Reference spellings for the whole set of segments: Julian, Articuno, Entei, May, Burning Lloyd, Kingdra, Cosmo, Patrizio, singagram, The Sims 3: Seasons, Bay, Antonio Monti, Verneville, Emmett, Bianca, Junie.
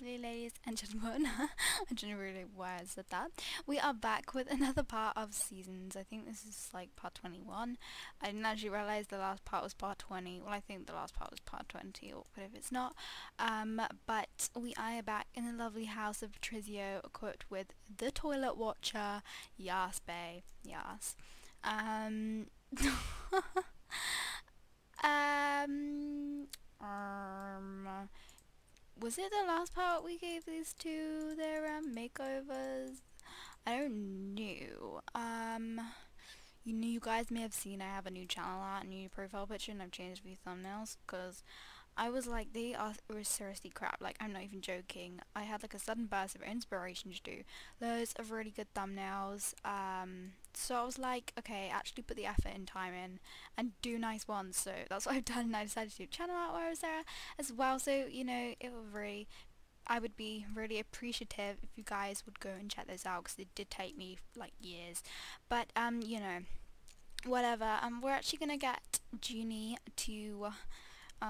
lovely ladies and gentlemen. I don't know really why I said that. We are back with another part of Seasons. I think this is like part 21. I didn't actually realise the last part was part 20. Well, I think the last part was part 20, or what if it's not. But we are back in the lovely house of Patrizio, equipped with the toilet watcher. Yas, Bay. Yas. Was it the last part we gave these two their makeovers? I don't know. You know, you guys may have seen I have a new channel art, a new profile picture, and I've changed a few thumbnails because I was like, they are seriously crap. Like, I'm not even joking. I had like a sudden burst of inspiration to do loads of really good thumbnails. So I was like, okay, actually put the effort and time in and do nice ones. So that's what I've done, and I decided to do channel art while I was there as well. So, you know, it would really, I would be really appreciative if you guys would go and check those out, because it did take me like years. But you know, whatever. We're actually gonna get Junie to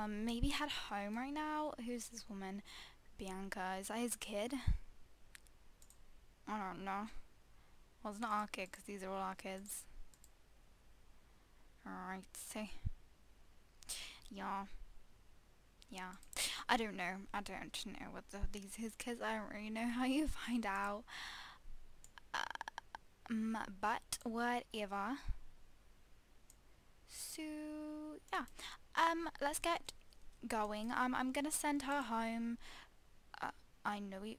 maybe head home right now. Who's this woman? Bianca. Is that his kid? I don't know. Well, it's not our kid, because these are all our kids. Alright, so. Yeah. Yeah. I don't know. I don't know what his kids. I don't really know how you find out. But whatever. So, yeah. Let's get going. I'm gonna send her home. I know it.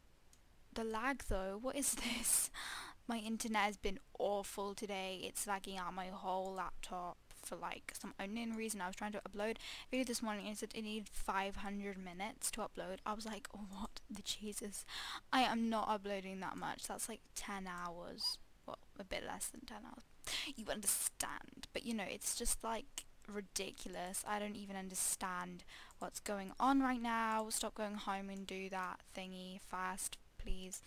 The lag though, what is this? My internet has been awful today. It's lagging out my whole laptop for like some unknown reason. I was trying to upload video this morning and it said it needed 500 minutes to upload. I was like, oh, what the Jesus. I am not uploading that much. That's like 10 hours. Well, a bit less than 10 hours. You understand. But you know, it's just like ridiculous. I don't even understand what's going on right now. Stop going home and do that thingy fast, please.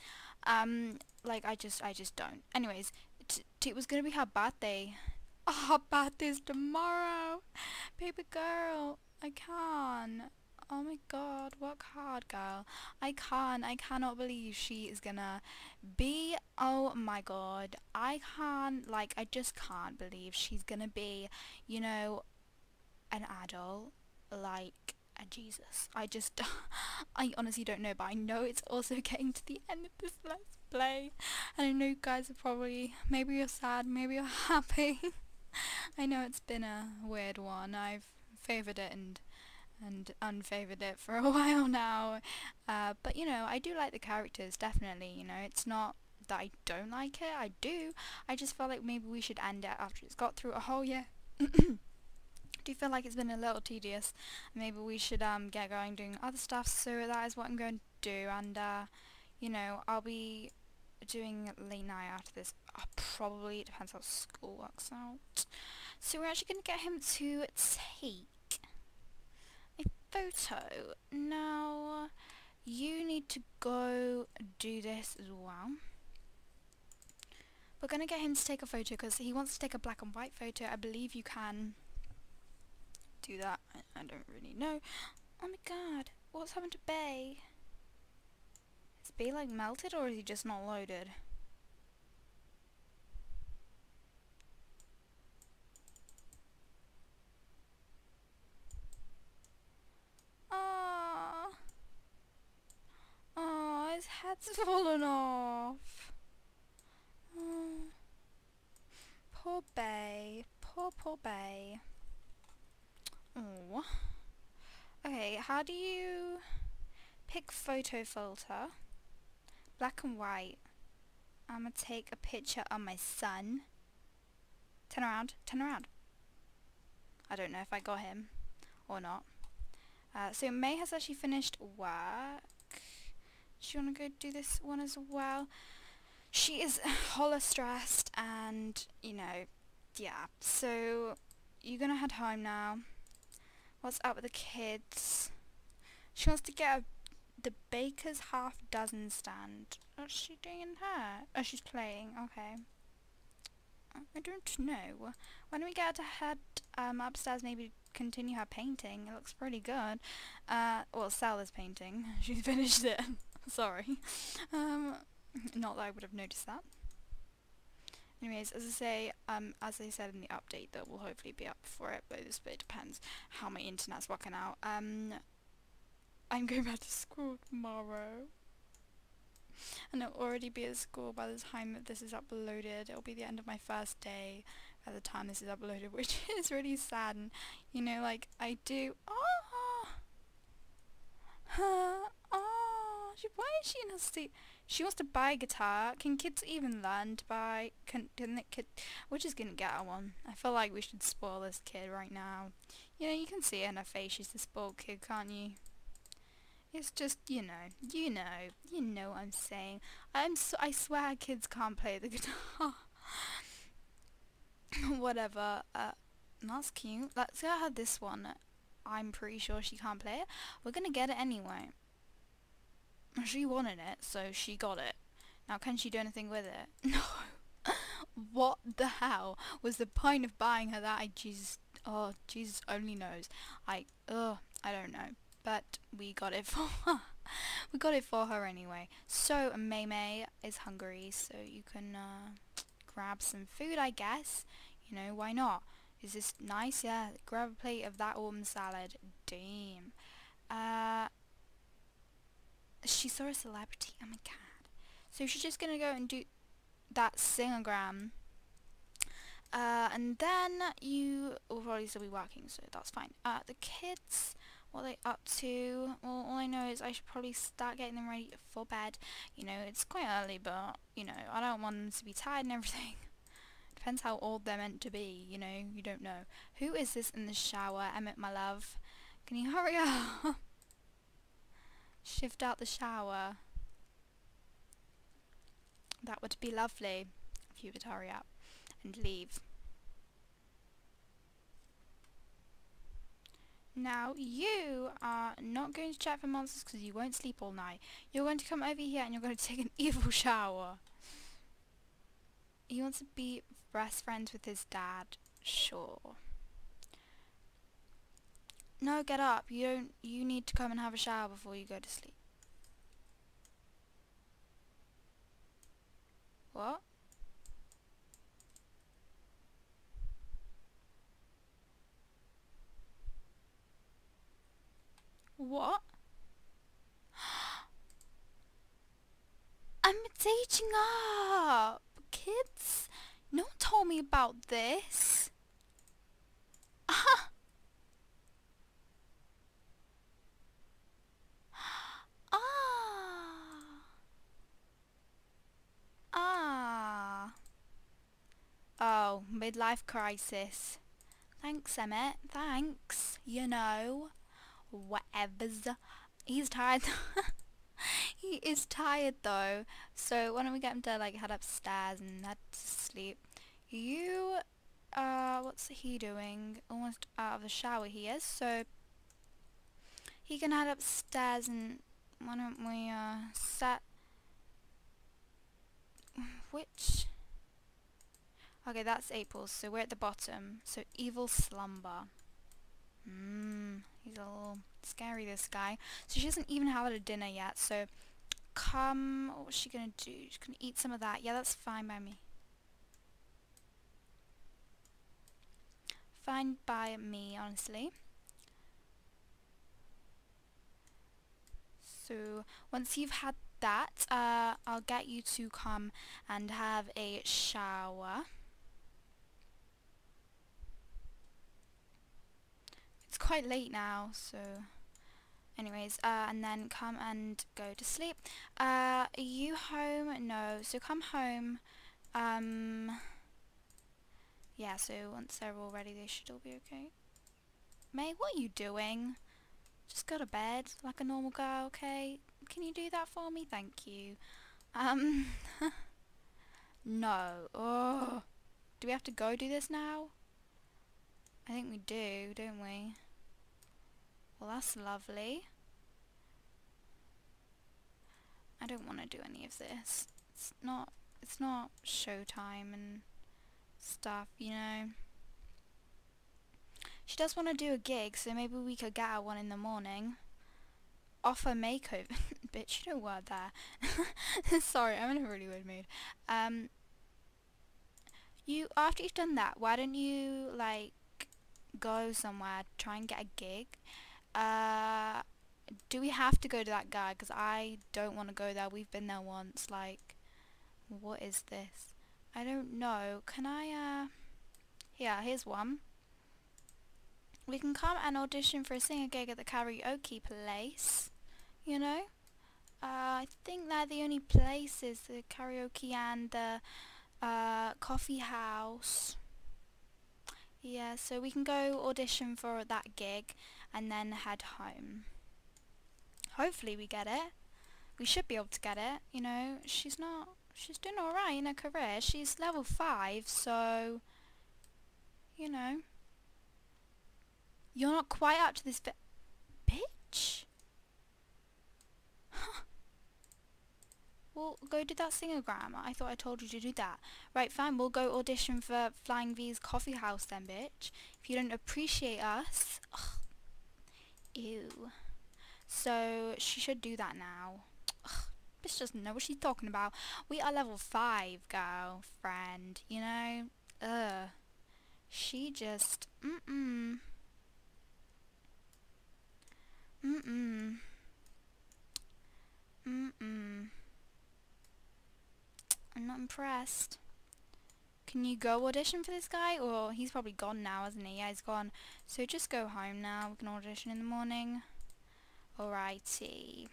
Like I just don't. Anyways, it was gonna be her birthday. Oh, her birthday's tomorrow. Baby girl, I can't. Oh my god, work hard, girl. I cannot believe she is gonna be, oh my god, I can't, like, I just can't believe she's gonna be, you know, an adult, like, Jesus. I just, I honestly don't know, but I know it's also getting to the end of this Let's Play, and I know you guys are probably, maybe you're sad, maybe you're happy. I know it's been a weird one. I've favoured it and unfavoured it for a while now, but you know, I do like the characters, definitely. You know, it's not that I don't like it, I do. I just felt like maybe we should end it after it's got through a whole year. I do feel like it's been a little tedious. Maybe we should get going doing other stuff, so that is what I'm going to do. And you know, I'll be doing late night after this. Probably, it depends how school works out. So we're actually going to get him to take a photo. Now you need to go do this as well. We're going to get him to take a photo because he wants to take a black and white photo. I believe you can do that. I don't really know. Oh my god, what's happened to Bay? Is Bay like melted, or is he just not loaded? Oh, oh, his head's fallen off. Oh. Poor Bay, poor Bay. Oh, okay, how do you pick photo filter? Black and white. I'm gonna take a picture of my son. Turn around, turn around. I don't know if I got him or not. So May has actually finished work. Do you wanna go do this one as well? She is holla stressed, and you know, yeah. So you're gonna head home now. What's up with the kids? She wants to get the baker's half dozen stand. What's she doing in her? Oh, she's playing. Okay. I don't know. Why don't we get her to head upstairs, maybe continue her painting? It looks pretty good. Well, Sal is painting. She's finished it. Sorry. Not that I would have noticed that. Anyways, as I say, as I said in the update that will hopefully be up for it, but this bit depends how my internet's working out. I'm going back to school tomorrow. And I'll already be at school by the time that this is uploaded. It'll be the end of my first day by the time this is uploaded, which is really sad. And, you know, like, I do... why is she in her sleep? She wants to buy a guitar. Can kids even learn to buy? We're just gonna get her one. I feel like we should spoil this kid right now. You know, you can see it in her face. She's the spoiled kid, can't you? It's just, you know what I'm saying. I swear kids can't play the guitar. Whatever. That's cute. Let's get her this one. I'm pretty sure she can't play it. We're gonna get it anyway. She wanted it, so she got it. Now, can she do anything with it? No. What the hell was the point of buying her that? Jesus only knows. I don't know. But we got it for her. We got it for her anyway. So, May is hungry, so you can grab some food, I guess. You know, why not? Is this nice? Yeah, grab a plate of that autumn salad. Damn. She saw a celebrity. Oh my god. So she's just gonna go and do that singagram. And then you will probably still be working, so that's fine. The kids, what are they up to? Well, all I know is I should probably start getting them ready for bed. You know, it's quite early, but, you know, I don't want them to be tired and everything. Depends how old they're meant to be, you know, you don't know. Who is this in the shower? Emmett, my love. Can you hurry up? Shift out the shower. That would be lovely if you would hurry up and leave. Now you are not going to chat for monsters because you won't sleep all night. You're going to come over here and you're going to take an evil shower. He wants to be best friends with his dad. Sure. No, get up. You need to come and have a shower before you go to sleep. What? What? I'm aging up, kids. No one told me about this. Oh, midlife crisis. Thanks, Emmett. Thanks. You know, whatever's. He's tired. He is tired, though. So why don't we get him to, like, head upstairs and head to sleep. You, what's he doing? Almost out of the shower he is, so he can head upstairs and why don't we, set... Which... Okay, that's April, so we're at the bottom. So, evil slumber. He's a little scary, this guy. So, she doesn't even have a dinner yet, so... What's she gonna do? She's gonna eat some of that. Yeah, that's fine by me. Fine by me, honestly. So, once you've had that, I'll get you to come and have a shower. It's quite late now, so anyways, and then come and go to sleep. Are you home? No, so come home. Yeah, so once they're all ready, they should all be okay. May, what are you doing? Just go to bed like a normal girl, okay? Can you do that for me? Thank you. No. Oh, do we have to go do this now? I think we do, don't we? Well, that's lovely. I don't want to do any of this. It's not showtime and stuff, you know. She does want to do a gig, so maybe we could get her one in the morning. offer makeover. Bitch, you don't work there. Sorry, I'm in a really weird mood. You, after you've done that, why don't you, like, go somewhere, try and get a gig? Do we have to go to that guy? Because I don't want to go there. We've been there once. Like, what is this? I don't know. Can I, yeah, here's one. We can come and audition for a singer gig at the karaoke place, you know? I think they're the only places, the karaoke and the coffee house. Yeah, so we can go audition for that gig and then head home. Hopefully we get it. We should be able to get it, you know. She's doing alright in her career. She's level 5, so, you know. You're not quite up to this bit. Bitch? Huh. Well, go do that singogram. I thought I told you to do that. Right, fine, we'll go audition for Flying V's Coffee House then, bitch. If you don't appreciate us... Ugh. Ew. So, she should do that now. Ugh. Bitch doesn't know what she's talking about. We are level 5, girlfriend. You know? Ugh. She just... Mm-mm. Mm-mm. Mm-mm. I'm not impressed. Can you go audition for this guy? Or he's probably gone now, isn't he? Yeah, he's gone. So just go home now. We can audition in the morning. Alrighty.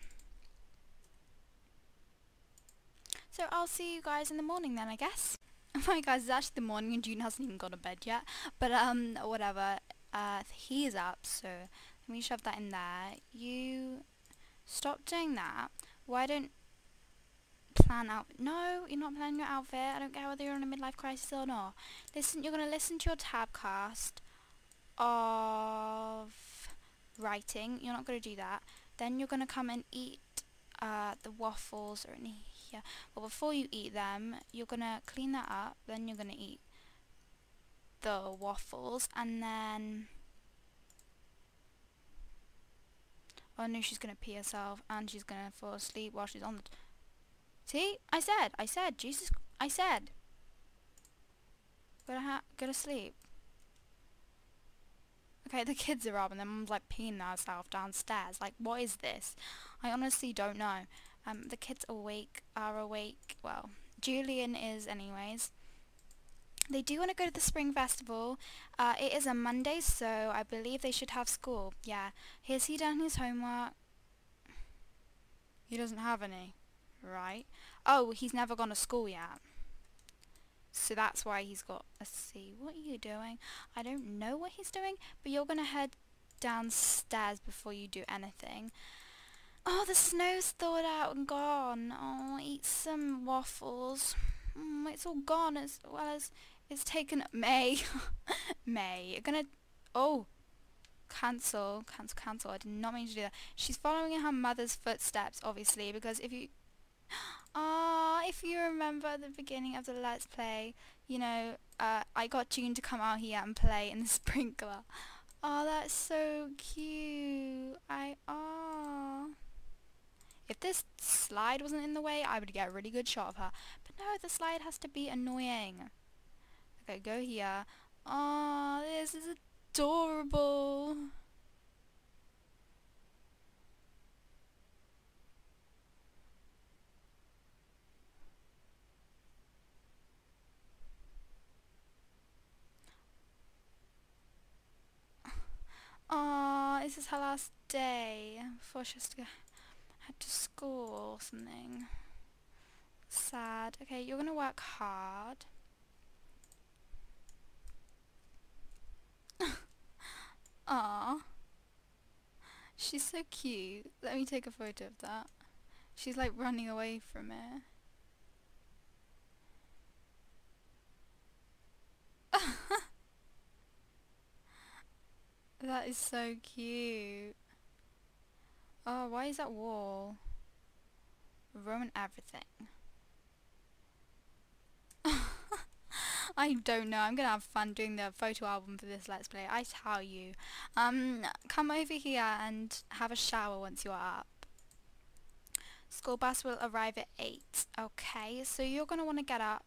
So I'll see you guys in the morning then, I guess. Oh my guys, it's actually the morning and June hasn't even gone to bed yet. But whatever. He is up, so let me shove that in there. You stop doing that. Why don't... plan out. No, you're not planning your outfit. I don't care whether you're in a midlife crisis or not. Listen, you're going to listen to your tabcast of writing. You're not going to do that. Then you're going to come and eat the waffles or any here. But before you eat them, you're going to clean that up. Then you're going to eat the waffles, and then. Oh no, she's going to pee herself, and she's going to fall asleep while she's on the. See? I said, Jesus, I said. Go to sleep. Okay, the kids are up and their mum's like peeing herself downstairs. Like, what is this? I honestly don't know. The kids are awake. Well, Julian is anyways. They do want to go to the Spring Festival. It is a Monday, so I believe they should have school. Yeah, has he done his homework? He doesn't have any. Right. Oh, he's never gone to school yet. So that's why he's got... Let's see. What are you doing? I don't know what he's doing, but you're going to head downstairs before you do anything. Oh, the snow's thawed out and gone. Oh, eat some waffles. It's all gone as well as... It's taken... May. May. You're going to... Oh. Cancel. Cancel, cancel. I did not mean to do that. She's following in her mother's footsteps, obviously, because if you... Ah, if you remember at the beginning of the Let's Play, you know, I got June to come out here and play in the sprinkler. Oh, that's so cute. If this slide wasn't in the way, I would get a really good shot of her. But no, the slide has to be annoying. Okay, go here. Oh, this is adorable. Aww, this is her last day before she has to go head to school or something. Sad. Okay, you're gonna work hard. Aww. She's so cute. Let me take a photo of that. She's like running away from it. That is so cute. Oh, why is that wall? Ruin everything. I don't know. I'm going to have fun doing the photo album for this Let's Play. I tell you. Come over here and have a shower once you are up. School bus will arrive at 8. Okay, so you're going to want to get up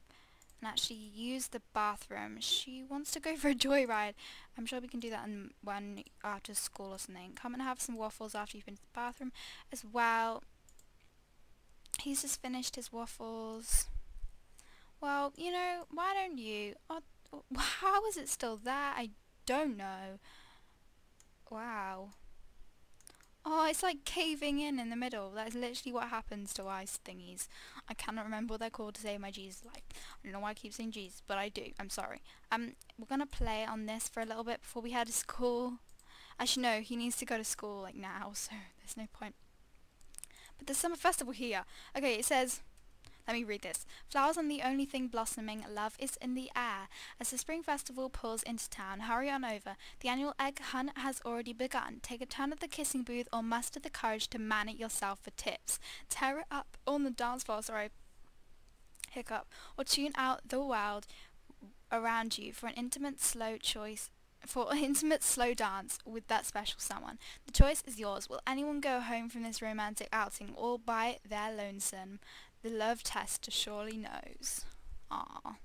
and actually use the bathroom. She wants to go for a joyride. I'm sure we can do that in one after school or something. Come and have some waffles after you've been to the bathroom as well. He's just finished his waffles. Well, you know, why don't you... how is it still there? I don't know. Wow. Oh, it's like caving in the middle. That's literally what happens to ice thingies. I cannot remember what they're called to save my G's life. I don't know why I keep saying G's, but I do. I'm sorry. We're going to play on this for a little bit before we head to school. Actually, no, he needs to go to school, like, now, so there's no point. But there's summer festival here. Okay, it says... Let me read this. Flowers are the only thing blossoming. Love is in the air. As the spring festival pulls into town, hurry on over. The annual egg hunt has already begun. Take a turn at the kissing booth or muster the courage to man it yourself for tips. Tear it up on the dance floor, or tune out the world around you for an intimate slow choice. For an intimate slow dance with that special someone. The choice is yours. Will anyone go home from this romantic outing all by their lonesome? The love tester surely knows. Aww.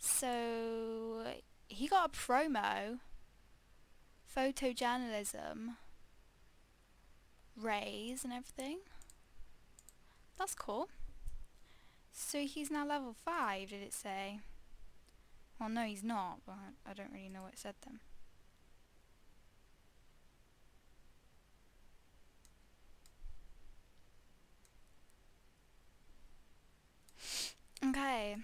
So, he got a promo. Photojournalism. Rays and everything. That's cool. So he's now level 5, did it say? Well, no, he's not, but I don't really know what it said then. Okay.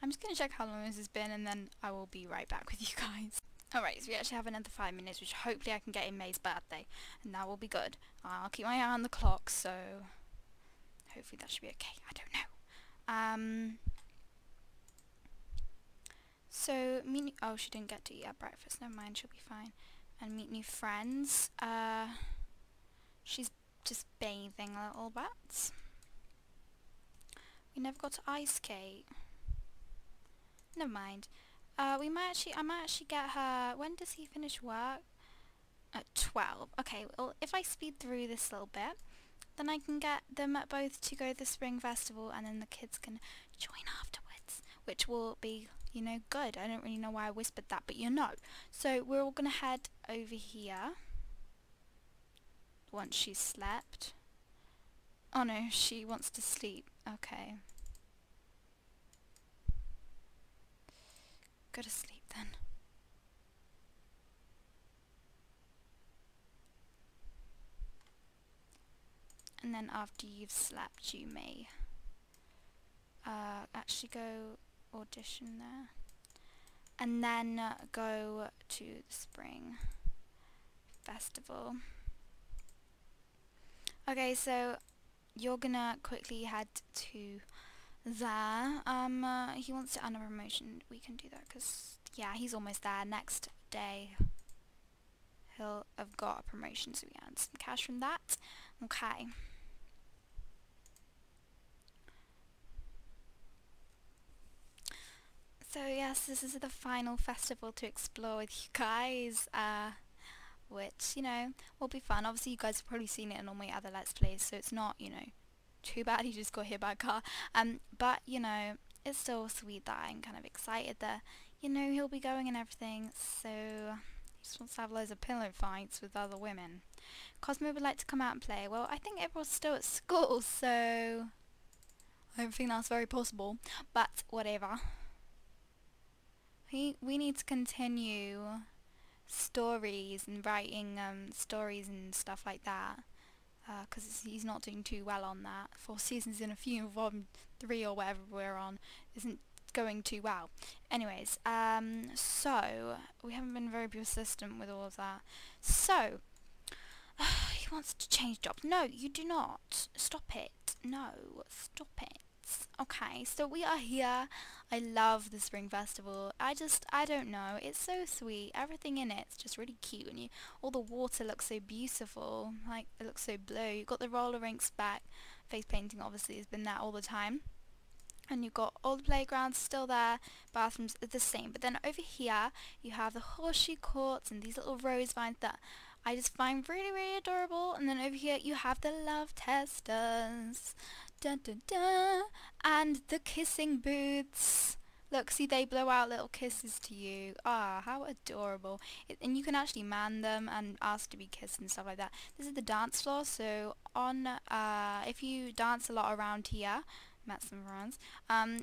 I'm just going to check how long this has been, and then I will be right back with you guys. Alright, so we actually have another 5 minutes, which hopefully I can get in May's birthday. And that will be good. I'll keep my eye on the clock, so... Hopefully that should be okay. I don't know. So, oh, she didn't get to eat at breakfast. Never mind, she'll be fine. And meet new friends. She's just bathing a little bit. We never got to ice skate. Never mind. I might actually get her... When does he finish work? At 12. Okay, well, if I speed through this little bit, then I can get them both to go to the spring festival, and then the kids can join afterwards, which will be... You know, good. I don't really know why I whispered that, but you know. So we're all going to head over here. Once she's slept. Oh no, she wants to sleep. Okay. Go to sleep then. And then after you've slept, you may actually go... audition there, and then go to the spring festival. Okay, so you're gonna quickly head to there. He wants to earn a promotion. We can do that because, yeah, he's almost there. Next day he'll have got a promotion, so we earn some cash from that. Okay. So yes, this is the final festival to explore with you guys, which, you know, will be fun. Obviously you guys have probably seen it in all my other Let's Plays, so it's not, you know, too bad he just got hit by a car. But, you know, it's still sweet that I'm kind of excited that, you know, he'll be going and everything, so he just wants to have loads of pillow fights with other women. Cosmo would like to come out and play. Well, I think everyone's still at school, so I don't think that's very possible, but whatever. We need to continue stories and writing stories and stuff like that, because he's not doing too well on that. 4 seasons in a few, volume 3 or whatever we're on, isn't going too well. Anyways, so, we haven't been very persistent with all of that. So, he wants to change jobs. No, you do not. Stop it. No, stop it. Okay, so we are here. I love the spring festival. I don't know, it's so sweet. Everything in it's just really cute, and all the water looks so beautiful. Like, it looks so blue. You've got the roller rinks back. Face painting obviously has been there all the time. And you've got all the playgrounds still there. Bathrooms are the same. But then over here, you have the horseshoe courts and these little rose vines that I just find really, really adorable. And then over here you have the love testers, dun, dun, dun. And the kissing booths. Look, see, they blow out little kisses to you. Ah, how adorable. And you can actually man them and ask to be kissed and stuff like that. This is the dance floor, so on, if you dance a lot around here, met some friends,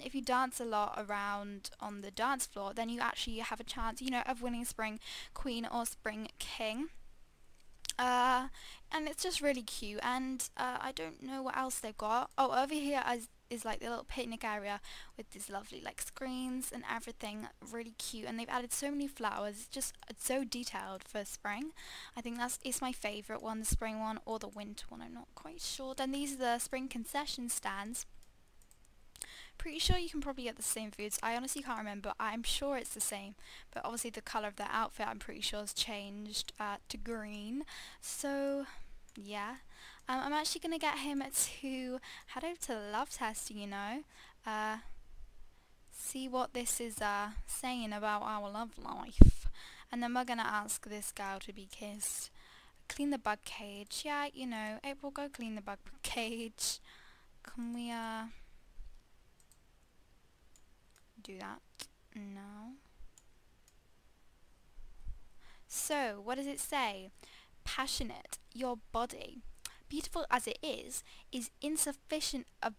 if you dance a lot around on the dance floor, then you actually have a chance, you know, of winning Spring Queen or Spring King. And it's just really cute, and I don't know what else they've got. Oh, over here is like the little picnic area with these lovely like screens and everything, really cute, and they've added so many flowers. It's so detailed for spring. I think it's my favourite one, the spring one or the winter one, I'm not quite sure. Then these are the spring concession stands. Pretty sure you can probably get the same foods. I honestly can't remember. I'm sure it's the same, but obviously the colour of their outfit I'm pretty sure has changed to green. So yeah, I'm actually going to get him to head over to the love testing, you know, see what this is saying about our love life. And then we're going to ask this girl to be kissed. Clean the bug cage. Yeah, you know, April, go clean the bug cage. Can we do that? No. So, what does it say? Passionate. Your body, beautiful as it is insufficient a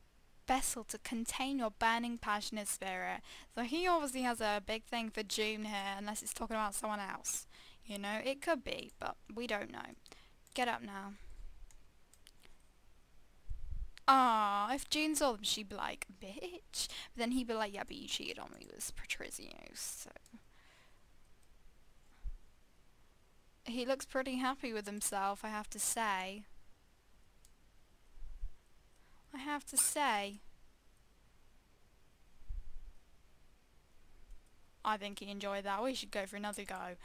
vessel to contain your burning passionate spirit. So he obviously has a big thing for June here, unless it's talking about someone else. You know, it could be, but we don't know. Get up now. Ah, if June saw them, she'd be like, bitch. But then he'd be like, yeah, but you cheated on me with Patrizio, so... He looks pretty happy with himself, I have to say. I think he enjoyed that. We should go for another go.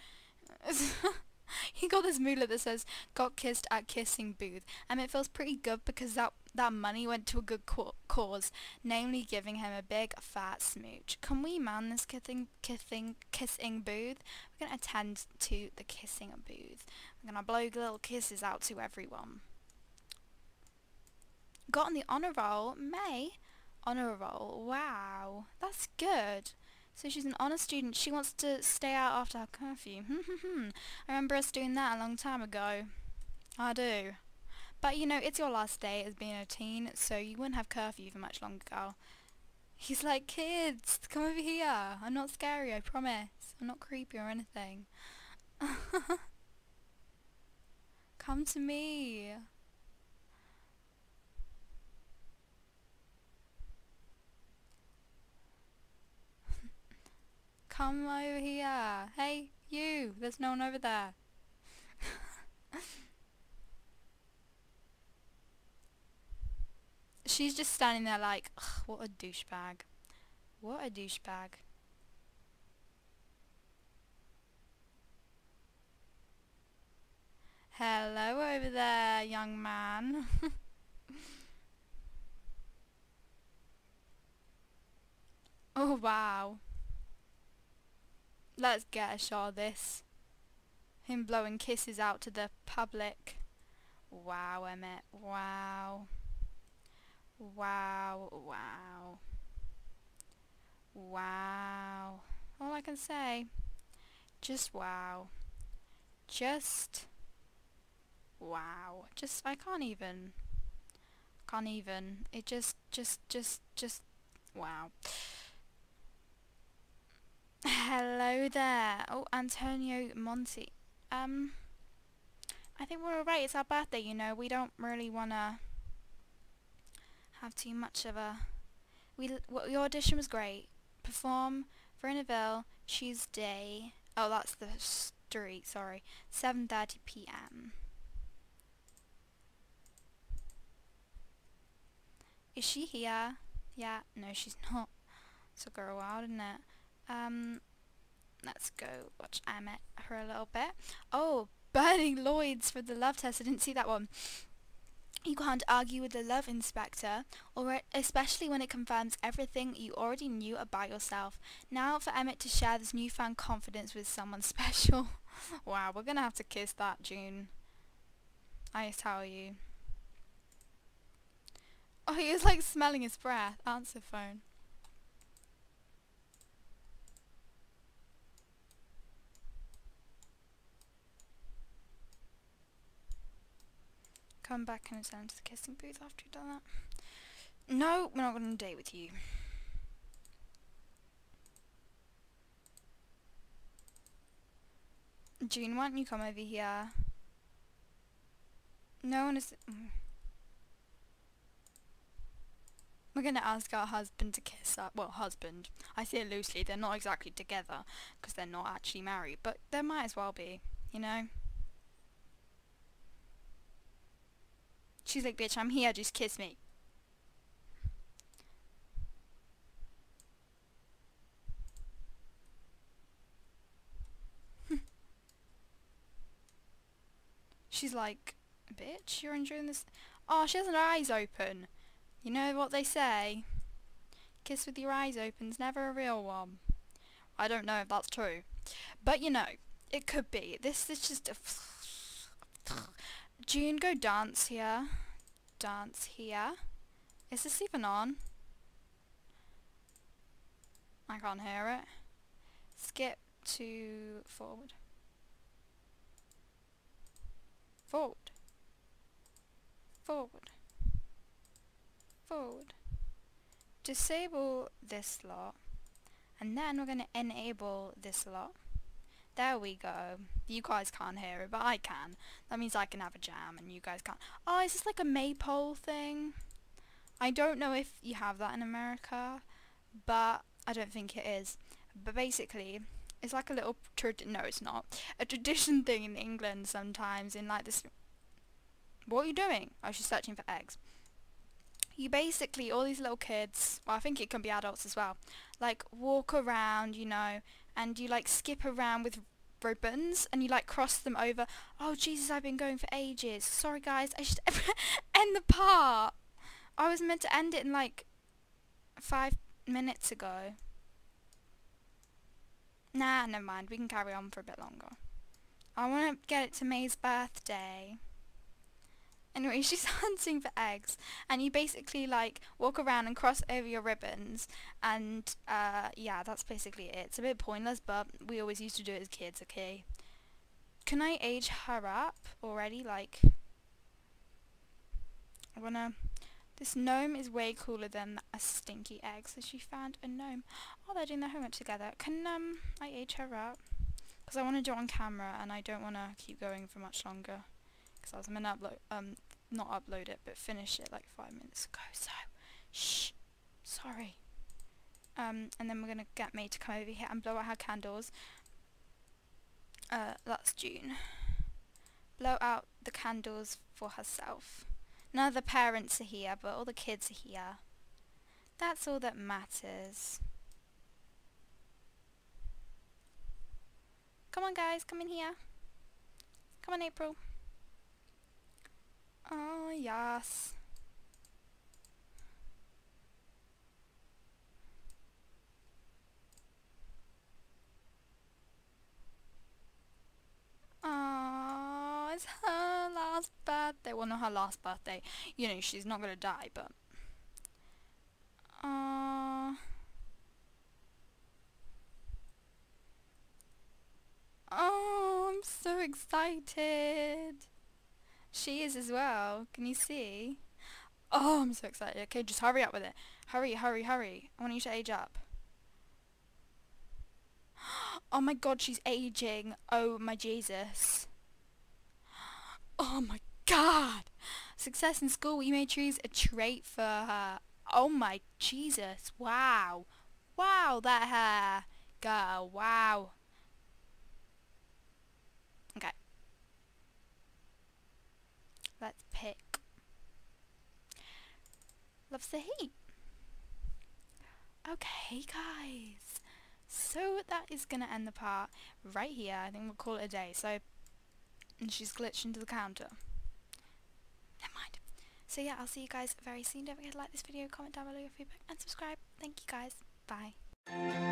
He got this moolah that says, got kissed at kissing booth. And it feels pretty good because that money went to a good cause, namely giving him a big fat smooch. Can we man this kissing booth? We're going to attend to the kissing booth. We're going to blow little kisses out to everyone. Got on the honour roll, May. Honour roll, wow, that's good. So she's an honour student. She wants to stay out after her curfew. I remember us doing that a long time ago. I do. But you know, it's your last day as being a teen, so you wouldn't have curfew for much longer, girl. He's like, kids, come over here. I'm not scary, I promise. I'm not creepy or anything. Come to me. Come over here. Hey, you. There's no one over there. She's just standing there like, ugh, what a douchebag. What a douchebag. Hello over there, young man. Oh, wow. Let's get a shot of this. Him blowing kisses out to the public. Wow, Emmett. Wow. Wow. Wow. Wow. All I can say. Just wow. Just wow. Just, I can't even. Can't even. It just wow. Hello there. Oh, Antonio Monti. I think we're alright. It's our birthday, you know. We don't really wanna have too much of a. Your audition was great. Perform Verneville Tuesday. Oh, that's the street. Sorry, 7:30 p.m. Is she here? Yeah. No, she's not. Took her a while, didn't it? Let's go watch Emmett for a little bit. Oh, Burning Lloyd's for the love test. I didn't see that one. You can't argue with the love inspector, or especially when it confirms everything you already knew about yourself. Now for Emmett to share this newfound confidence with someone special. Wow, we're gonna have to kiss that, June. I tell you. Oh, he was like smelling his breath. Answer phone. Come back and return to the kissing booth after you've done that. No, we're not going on a date with you. June, why don't you come over here? No one is... We're going to ask our husband to kiss us. Well, husband. I say it loosely. They're not exactly together because they're not actually married. But they might as well be, you know? She's like, bitch, I'm here. Just kiss me. She's like, bitch, you're enjoying this? Oh, she has her eyes open. You know what they say? Kiss with your eyes open's never a real one. I don't know if that's true. But you know, it could be. This is just a... June, go dance here. Dance here. Is this even on? I can't hear it. Skip to forward. Forward. Forward. Forward. Disable this lot, and then we're going to enable this lot. There we go. You guys can't hear it, but I can. That means I can have a jam and you guys can't. Oh, is this like a maypole thing? I don't know if you have that in America, but I don't think it is. But basically, it's like a little no, it's not. A tradition thing in England sometimes in like this... What are you doing? I was just searching for eggs. You basically, all these little kids, well I think it can be adults as well, like walk around, you know, and you like skip around with ribbons and you like cross them over. Oh Jesus, I've been going for ages. Sorry guys, I should end the part. I was meant to end it in like 5 minutes ago. Nah, never mind, we can carry on for a bit longer. I want to get it to May's birthday. Anyway, she's hunting for eggs, and you basically like walk around and cross over your ribbons, and yeah, that's basically it. It's a bit pointless, but we always used to do it as kids, okay? Can I age her up already? Like, I wanna... This gnome is way cooler than a stinky egg, so she found a gnome. Oh, they're doing their homework together. Can I age her up? Because I want to do it on camera, and I don't want to keep going for much longer. Because I was going to upload, not upload it, but finish it like 5 minutes ago, so, shh, sorry. And then we're going to get May to come over here and blow out her candles. That's June. Blow out the candles for herself. None of the parents are here, but all the kids are here. That's all that matters. Come on guys, come in here. Come on April. Oh, yes. Oh, it's her last birthday. Well, not her last birthday. You know, she's not gonna die, but... Oh, I'm so excited. She is as well. Can you see? Oh, I'm so excited. Okay, just hurry up with it. Hurry, hurry, hurry. I want you to age up. Oh my god, she's aging. Oh my Jesus. Oh my god. Success in school, you may choose a trait for her. Oh my Jesus. Wow. Wow, that hair. Girl, wow. Okay. Let's pick. Loves the heat. Okay, guys. So that is going to end the part right here. I think we'll call it a day. So, and she's glitched into the counter. Never mind. So yeah, I'll see you guys very soon. Don't forget to like this video, comment down below your feedback, and subscribe. Thank you guys. Bye.